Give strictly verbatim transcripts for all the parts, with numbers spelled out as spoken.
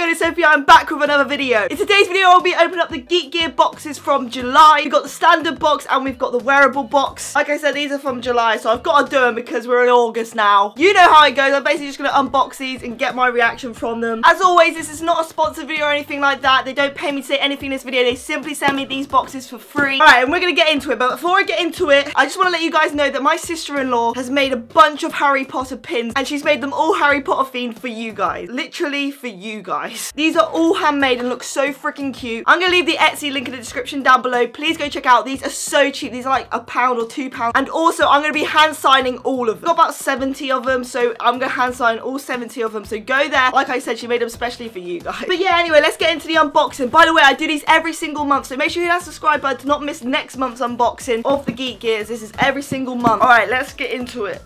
going to Sophia, I'm back with another video. In today's video I'll be opening up the Geek Gear boxes from July. We've got the standard box and we've got the wearable box. Like I said, these are from July, so I've got to do them because we're in August now. You know how it goes, I'm basically just going to unbox these and get my reaction from them. As always, this is not a sponsored video or anything like that. They don't pay me to say anything in this video, they simply send me these boxes for free. Alright, and we're going to get into it, but before I get into it, I just want to let you guys know that my sister-in-law has made a bunch of Harry Potter pins and she's made them all Harry Potter themed for you guys. Literally for you guys. These are all handmade and look so freaking cute. I'm going to leave the Etsy link in the description down below. Please go check out. These are so cheap. These are like a pound or two pounds. And also I'm going to be hand signing all of them. I've got about seventy of them, so I'm going to hand sign all seventy of them. So go there. Like I said, she made them specially for you guys. But yeah, anyway, let's get into the unboxing. By the way, I do these every single month, so make sure you hit that subscribe button to not miss next month's unboxing of the Geek Gears. This is every single month. Alright, let's get into it.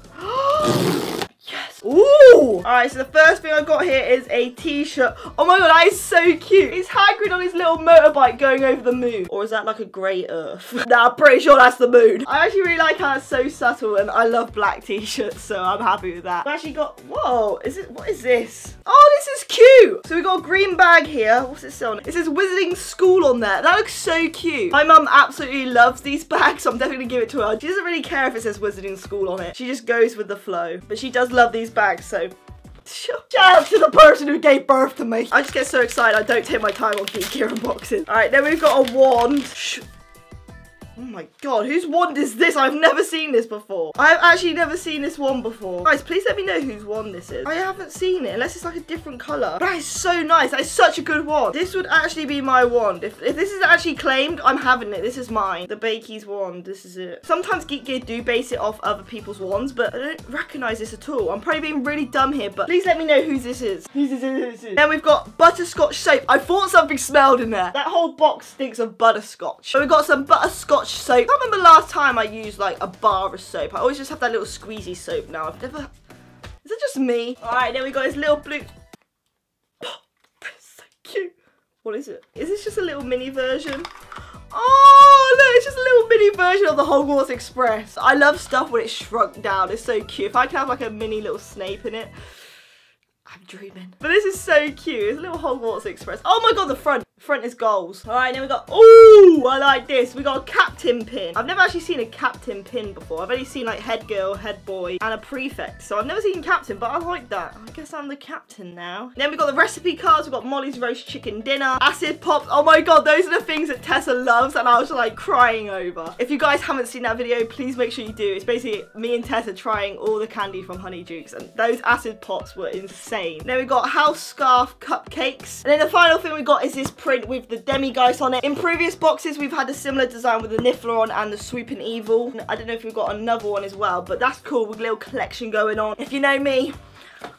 Yes. Ooh. Alright, so the first thing I got here is a t-shirt. Oh my god, that is so cute. It's Hagrid on his little motorbike going over the moon. Or is that like a grey earth? Nah, I'm pretty sure that's the moon. I actually really like how it's so subtle and I love black t-shirts, so I'm happy with that. I've actually got, whoa, is it, what is this? Oh, this is cute. So we got a green bag here. What's it say on it? It says Wizarding School on there. That looks so cute. My mum absolutely loves these bags, so I'm definitely gonna give it to her. She doesn't really care if it says Wizarding School on it. She just goes with the flow, but she does love these bags, so shout out to the person who gave birth to me. I just get so excited I don't take my time on Geek Gear unboxing. Alright, then we've got a wand. Shh. Oh my god, whose wand is this? I've never seen this before. I've actually never seen this wand before. Guys, please let me know whose wand this is. I haven't seen it, unless it's like a different colour. That is so nice. That is such a good wand. This would actually be my wand. If, if this is actually claimed, I'm having it. This is mine. The Bakey's wand. This is it. Sometimes Geek Gear do base it off other people's wands, but I don't recognise this at all. I'm probably being really dumb here, but please let me know whose this is. Whose this is. Then we've got butterscotch soap. I thought something smelled in there. That whole box stinks of butterscotch. So we've got some butterscotch soap. I can't remember last time I used like a bar of soap. I always just have that little squeezy soap now. I've never... Is it just me? Alright, then we got this little blue... Oh, that's so cute. What is it? Is this just a little mini version? Oh, look, it's just a little mini version of the Hogwarts Express. I love stuff when it's shrunk down. It's so cute. If I could have like a mini little Snape in it, I'm dreaming. But this is so cute. It's a little Hogwarts Express. Oh my god, the front. The front is goals. Alright, then we got... Ooh, I like this. We got a captain pin. I've never actually seen a captain pin before. I've only seen like head girl, head boy, and a prefect. So I've never seen captain, but I like that. I guess I'm the captain now. Then we got the recipe cards. We've got Molly's roast chicken dinner. Acid pops. Oh my god, those are the things that Tessa loves and I was like crying over. If you guys haven't seen that video, please make sure you do. It's basically me and Tessa trying all the candy from Honeydukes and those acid pops were insane. Then we got house scarf cupcakes. And then the final thing we got is this print with the demiguise on it. In previous boxes, we've had a similar design with the Niffler on and the Swooping Evil. I don't know if we've got another one as well, but that's cool. With a little collection going on. If you know me,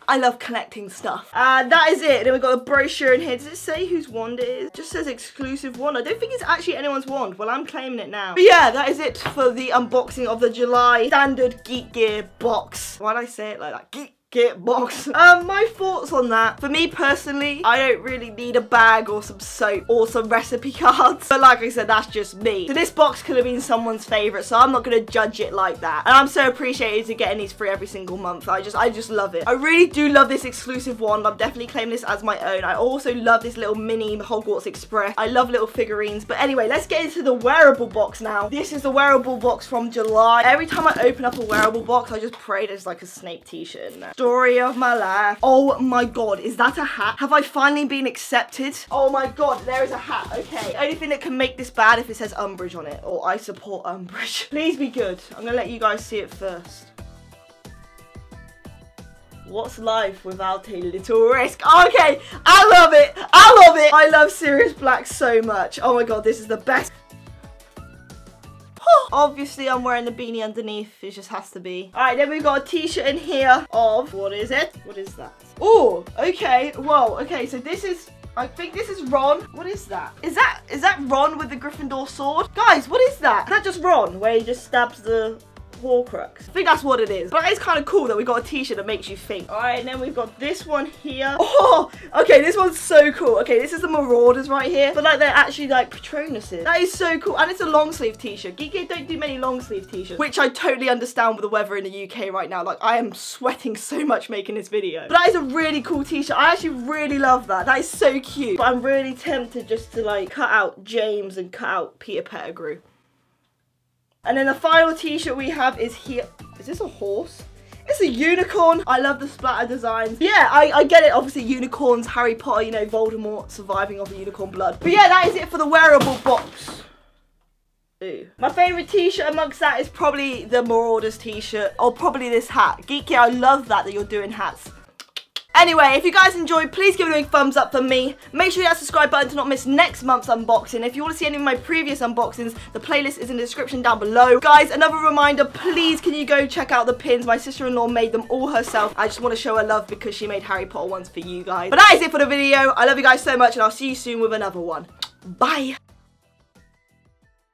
I love collecting stuff. Uh, that is it. Then we've got a brochure in here. Does it say whose wand it is? It just says exclusive wand. I don't think it's actually anyone's wand. Well, I'm claiming it now. But yeah, that is it for the unboxing of the July standard Geek Gear box. Why did I say it like that? Geek Geek box. Um, my thoughts on that. For me personally, I don't really need a bag or some soap or some recipe cards. But like I said, that's just me. So this box could have been someone's favourite, so I'm not gonna judge it like that. And I'm so appreciative to getting these free every single month. I just, I just love it. I really do love this exclusive wand. I'm definitely claiming this as my own. I also love this little mini Hogwarts Express. I love little figurines. But anyway, let's get into the wearable box now. This is the wearable box from July. Every time I open up a wearable box, I just pray there's like a Snape t-shirt in there. Story of my life. Oh my god, is that a hat? Have I finally been accepted? Oh my god, there is a hat. Okay, only thing that can make this bad if it says Umbridge on it, or I support Umbridge. Please be good. I'm gonna let you guys see it first. What's life without a little risk? Okay, I love it. I love it. I love Sirius Black so much. Oh my god, this is the best. Obviously, I'm wearing the beanie underneath. It just has to be. All right, then we've got a t-shirt in here of... What is it? What is that? Oh, okay. Whoa, okay. So this is... I think this is Ron. What is that? Is that is that Ron with the Gryffindor sword? Guys, what is that? Is that just Ron? Where he just stabs the... Horcrux. I think that's what it is. But it's kind of cool that we got a t-shirt that makes you think. Alright, and then we've got this one here. Oh, okay, this one's so cool. Okay, this is the Marauders right here. But like, they're actually like Patronuses. That is so cool. And it's a long sleeve t-shirt. Geek Gear don't do many long sleeve t-shirts, which I totally understand with the weather in the U K right now. Like, I am sweating so much making this video. But that is a really cool t-shirt. I actually really love that. That is so cute. But I'm really tempted just to like cut out James and cut out Peter Pettigrew. And then the final t-shirt we have is here. Is this a horse? It's a unicorn. I love the splatter designs. Yeah, I, I get it. Obviously, unicorns, Harry Potter, you know, Voldemort surviving off the unicorn blood. But yeah, that is it for the wearable box. Ooh. My favourite t-shirt amongst that is probably the Marauders t-shirt, or probably this hat. Geeky, I love that, that you're doing hats. Anyway, if you guys enjoyed, please give it a big thumbs up for me. Make sure you hit that subscribe button to not miss next month's unboxing. If you want to see any of my previous unboxings, the playlist is in the description down below. Guys, another reminder, please can you go check out the pins? My sister-in-law made them all herself. I just want to show her love because she made Harry Potter ones for you guys. But that is it for the video. I love you guys so much, and I'll see you soon with another one. Bye!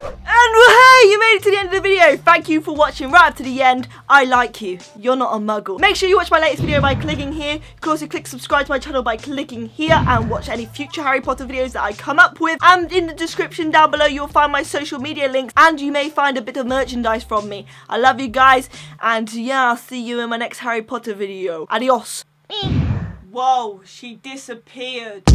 And well, hey, you made it to the end of the video. Thank you for watching right up to the end. I like you. You're not a muggle. Make sure you watch my latest video by clicking here. You can also click subscribe to my channel by clicking here and watch any future Harry Potter videos that I come up with. And in the description down below, you'll find my social media links and you may find a bit of merchandise from me. I love you guys. And yeah, I'll see you in my next Harry Potter video. Adios. Whoa, she disappeared.